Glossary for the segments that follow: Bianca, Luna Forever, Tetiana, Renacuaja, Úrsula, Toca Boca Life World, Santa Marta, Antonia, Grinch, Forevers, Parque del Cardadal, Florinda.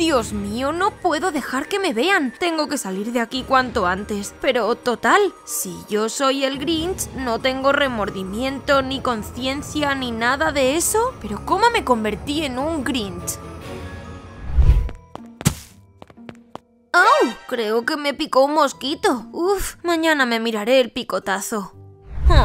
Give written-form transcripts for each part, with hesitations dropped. Dios mío, no puedo dejar que me vean. Tengo que salir de aquí cuanto antes. Pero total, si yo soy el Grinch, no tengo remordimiento, ni conciencia, ni nada de eso. Pero ¿cómo me convertí en un Grinch? ¡Oh! Creo que me picó un mosquito. Uf, mañana me miraré el picotazo.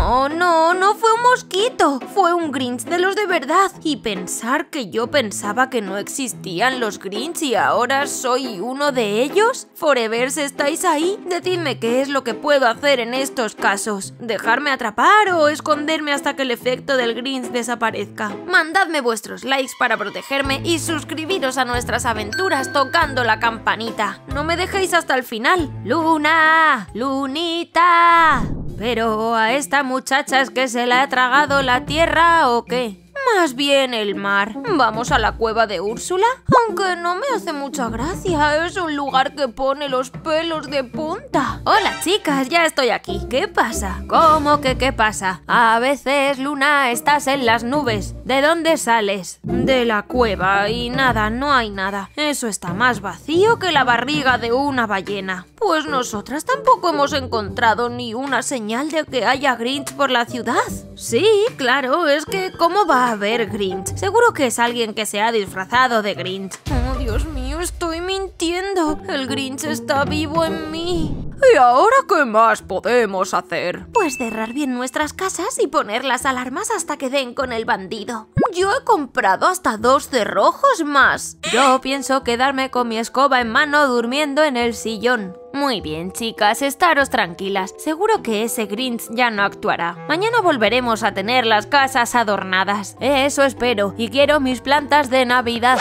Oh, no, no fue un mosquito, fue un Grinch de los de verdad. Y pensar que yo pensaba que no existían los Grinch y ahora soy uno de ellos. Forevers, ¿estáis ahí? Decidme qué es lo que puedo hacer en estos casos. ¿Dejarme atrapar o esconderme hasta que el efecto del Grinch desaparezca? Mandadme vuestros likes para protegerme y suscribiros a nuestras aventuras tocando la campanita. No me dejéis hasta el final. ¡Luna! ¡Lunita! ¿Pero a esta muchacha es que se la ha tragado la tierra o qué? Más bien el mar. ¿Vamos a la cueva de Úrsula? Aunque no me hace mucha gracia, es un lugar que pone los pelos de punta. Hola chicas, ya estoy aquí. ¿Qué pasa? ¿Cómo que qué pasa? A veces, Luna, estás en las nubes. ¿De dónde sales? De la cueva y nada, no hay nada. Eso está más vacío que la barriga de una ballena. Pues nosotras tampoco hemos encontrado ni una señal de que haya Grinch por la ciudad. Sí, claro, es que ¿cómo va a haber Grinch? Seguro que es alguien que se ha disfrazado de Grinch. Oh, Dios mío, estoy mintiendo. El Grinch está vivo en mí. ¿Y ahora qué más podemos hacer? Pues cerrar bien nuestras casas y poner las alarmas hasta que den con el bandido. Yo he comprado hasta 2 cerrojos más. Yo pienso quedarme con mi escoba en mano durmiendo en el sillón. Muy bien, chicas, estaros tranquilas. Seguro que ese Grinch ya no actuará. Mañana volveremos a tener las casas adornadas. Eso espero. Y quiero mis plantas de Navidad.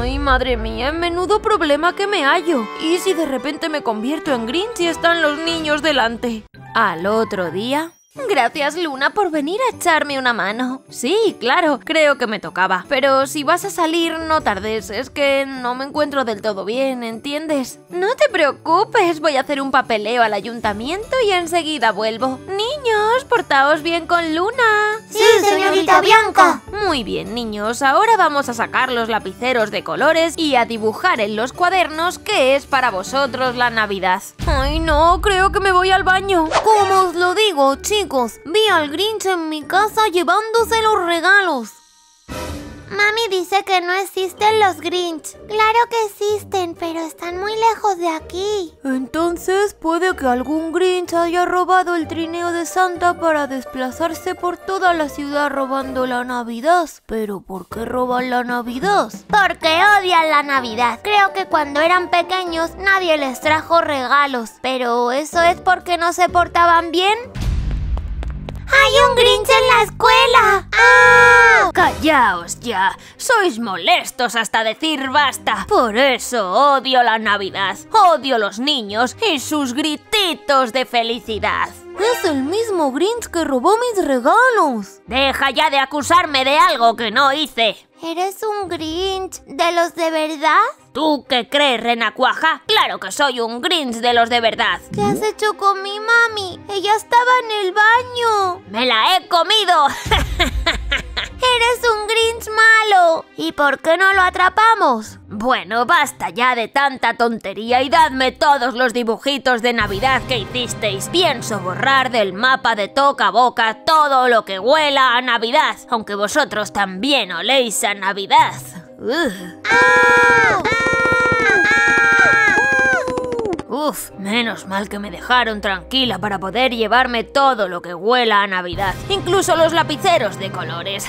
¡Ay, madre mía! ¡Menudo problema que me hallo! ¿Y si de repente me convierto en Grinch y están los niños delante? Al otro día... Gracias, Luna, por venir a echarme una mano. Sí, claro, creo que me tocaba. Pero si vas a salir, no tardes. Es que no me encuentro del todo bien, ¿entiendes? No te preocupes, voy a hacer un papeleo al ayuntamiento y enseguida vuelvo. Niños, portaos bien con Luna. Sí, señorita Bianca. Muy bien, niños, ahora vamos a sacar los lapiceros de colores y a dibujar en los cuadernos qué es para vosotros la Navidad. Ay, no, creo que me voy al baño. ¿Cómo os lo digo, chicos? Vi al Grinch en mi casa llevándose los regalos. Mami dice que no existen los Grinch. Claro que existen, pero están muy lejos de aquí. Entonces puede que algún Grinch haya robado el trineo de Santa para desplazarse por toda la ciudad robando la Navidad. ¿Pero por qué roban la Navidad? Porque odian la Navidad. Creo que cuando eran pequeños nadie les trajo regalos. ¿Pero eso es porque no se portaban bien? ¡Hay un Grinch en la escuela! ¡Ah! ¡Callaos ya! ¡Sois molestos hasta decir basta! Por eso odio la Navidad, odio los niños y sus grititos de felicidad. ¡Es el mismo Grinch que robó mis regalos! ¡Deja ya de acusarme de algo que no hice! ¿Eres un Grinch de los de verdad? ¿Tú qué crees, Renacuaja? ¡Claro que soy un Grinch de los de verdad! ¿Qué has hecho con mi mami? ¡Ella estaba en el baño! ¡Me la he comido! ¡Eres un Grinch malo! ¿Y por qué no lo atrapamos? Bueno, basta ya de tanta tontería y dadme todos los dibujitos de Navidad que hicisteis. Pienso borrar del mapa de Toca Boca todo lo que huela a Navidad, aunque vosotros también oléis a Navidad. Uf, menos mal que me dejaron tranquila para poder llevarme todo lo que huela a Navidad, incluso los lapiceros de colores.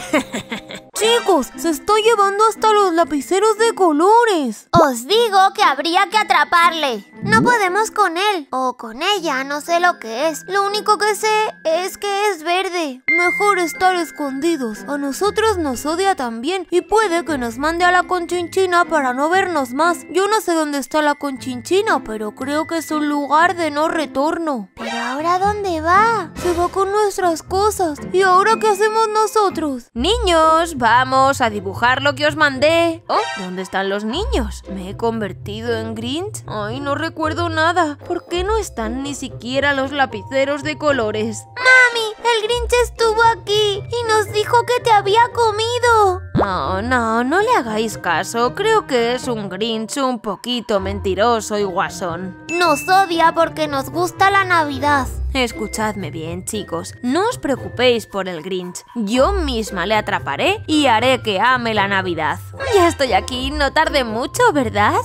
Chicos, se está llevando hasta los lapiceros de colores. Os digo que habría que atraparle. No podemos con él o con ella, no sé lo que es. Lo único que sé es que es verde. Mejor estar escondidos. A nosotros nos odia también y puede que nos mande a la conchinchina para no vernos más. Yo no sé dónde está la conchinchina, pero creo que es un lugar de no retorno. ¿Pero ahora dónde va? Se va con nuestras cosas. ¿Y ahora qué hacemos nosotros? Niños, vamos a dibujar lo que os mandé. Oh, ¿dónde están los niños? ¿Me he convertido en Grinch? Ay, no recuerdo nada. ¿Por qué no están ni siquiera los lapiceros de colores? ¡Mami! El Grinch estuvo aquí y nos dijo que te había comido. No le hagáis caso. Creo que es un Grinch un poquito mentiroso y guasón. Nos odia porque nos gusta la Navidad. Escuchadme bien, chicos. No os preocupéis por el Grinch. Yo misma le atraparé y haré que ame la Navidad. Ya estoy aquí. No tarde mucho, ¿verdad?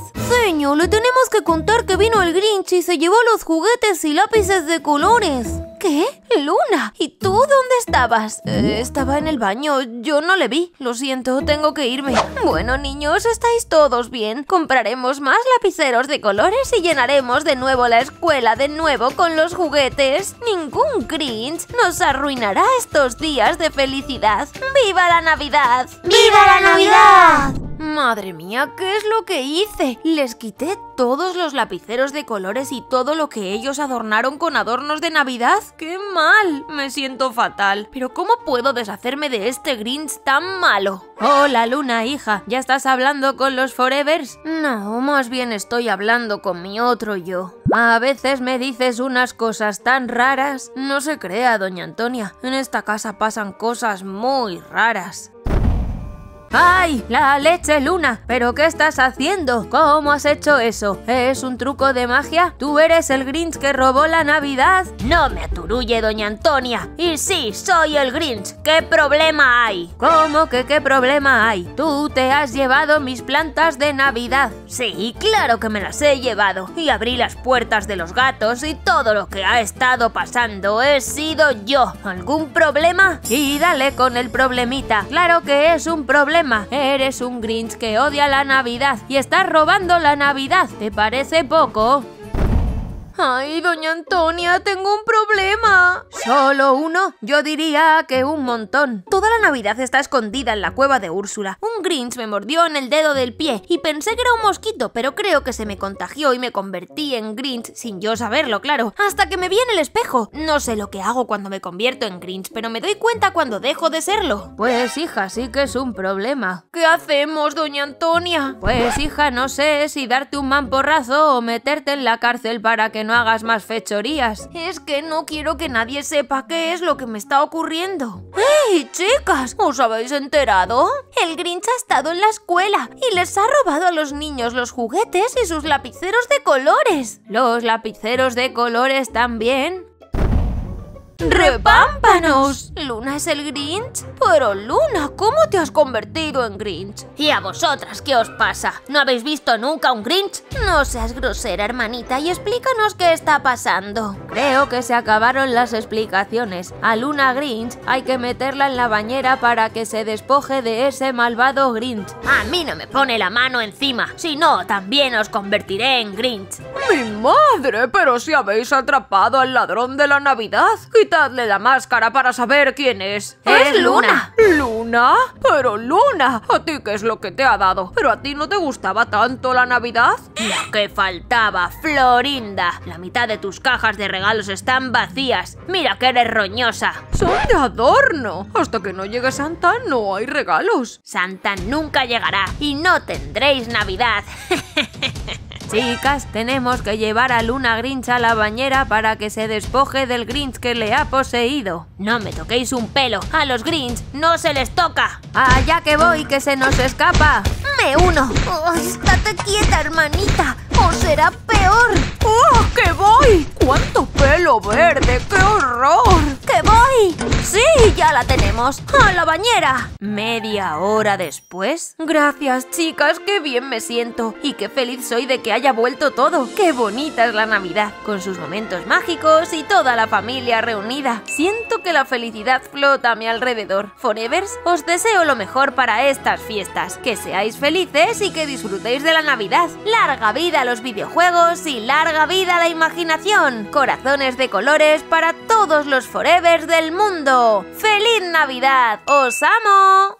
Señor, le tenemos que contar que vino el Grinch y se llevó los juguetes y lápices de colores. ¿Qué? Luna, ¿y tú dónde estabas? Estaba en el baño. Yo no le vi. Lo siento, tengo que irme. Bueno, niños, estáis todos bien. Compraremos más lapiceros de colores y llenaremos de nuevo la escuela de nuevo con los juguetes. Ningún Grinch nos arruinará estos días de felicidad. ¡Viva la Navidad! ¡Viva la Navidad! Madre mía, ¿qué es lo que hice? Les quité todos los lapiceros de colores y todo lo que ellos adornaron con adornos de Navidad. ¡Qué mal! Me siento fatal. Pero ¿cómo puedo deshacerme de este Grinch tan malo? Hola, Luna, hija. ¿Ya estás hablando con los Forevers? No, más bien estoy hablando con mi otro yo. A veces me dices unas cosas tan raras. No se crea, doña Antonia. En esta casa pasan cosas muy raras. ¡Ay! ¡La leche, Luna! ¿Pero qué estás haciendo? ¿Cómo has hecho eso? ¿Es un truco de magia? ¿Tú eres el Grinch que robó la Navidad? ¡No me aturulle, doña Antonia! ¡Y sí, soy el Grinch! ¿Qué problema hay? ¿Cómo que qué problema hay? Tú te has llevado mis plantas de Navidad. Sí, claro que me las he llevado. Y abrí las puertas de los gatos y todo lo que ha estado pasando he sido yo. ¿Algún problema? Y dale con el problemita. Claro que es un problema. Eres un Grinch que odia la Navidad y estás robando la Navidad. ¿Te parece poco? ¡Ay, doña Antonia, tengo un problema! ¿Solo uno? Yo diría que un montón. Toda la Navidad está escondida en la cueva de Úrsula. Un Grinch me mordió en el dedo del pie y pensé que era un mosquito, pero creo que se me contagió y me convertí en Grinch sin yo saberlo, claro, hasta que me vi en el espejo. No sé lo que hago cuando me convierto en Grinch, pero me doy cuenta cuando dejo de serlo. Pues, hija, sí que es un problema. ¿Qué hacemos, doña Antonia? Pues, hija, no sé si darte un mamporrazo o meterte en la cárcel para que no hagas más fechorías. Es que no quiero que nadie sepa qué es lo que me está ocurriendo. ¡Hey, chicas! ¿Os habéis enterado? El Grinch ha estado en la escuela y les ha robado a los niños los juguetes y sus lapiceros de colores. ¿Los lapiceros de colores también? ¡Repámpanos! ¿Luna es el Grinch? Pero Luna, ¿cómo te has convertido en Grinch? ¿Y a vosotras qué os pasa? ¿No habéis visto nunca un Grinch? No seas grosera, hermanita, y explícanos qué está pasando. Creo que se acabaron las explicaciones. A Luna Grinch hay que meterla en la bañera para que se despoje de ese malvado Grinch. A mí no me pone la mano encima, si no, también os convertiré en Grinch. ¡Mi madre! Pero si habéis atrapado al ladrón de la Navidad. Quitadle la máscara para saber quién es. ¡Es Luna! ¿Luna? Pero Luna, ¿a ti qué es lo que te ha dado? ¿Pero a ti no te gustaba tanto la Navidad? Lo que faltaba, Florinda. La mitad de tus cajas de regalos están vacías. Mira que eres roñosa. Son de adorno. Hasta que no llegue Santa no hay regalos. Santa nunca llegará y no tendréis Navidad. Chicas, tenemos que llevar a Luna Grinch a la bañera para que se despoje del Grinch que le ha poseído. No me toquéis un pelo. A los Grinch no se les toca. Allá que voy, que se nos escapa. Me uno. Oh, estate quieta, hermanita. O será peor. ¡Oh, que voy! ¡Cuánto pelo verde! ¡Qué horror! ¡Que voy! ¡Sí, ya la tenemos! ¡A la bañera! Media hora después. Gracias, chicas, qué bien me siento. Y qué feliz soy de que haya vuelto todo. ¡Qué bonita es la Navidad! Con sus momentos mágicos y toda la familia reunida. Siento que la felicidad flota a mi alrededor. Forevers, os deseo lo mejor para estas fiestas. Que seáis felices y que disfrutéis de la Navidad. ¡Larga vida a los videojuegos y larga vida a la imaginación! Corazones de colores para todos los Forevers del mundo. ¡Feliz Navidad! ¡Os amo!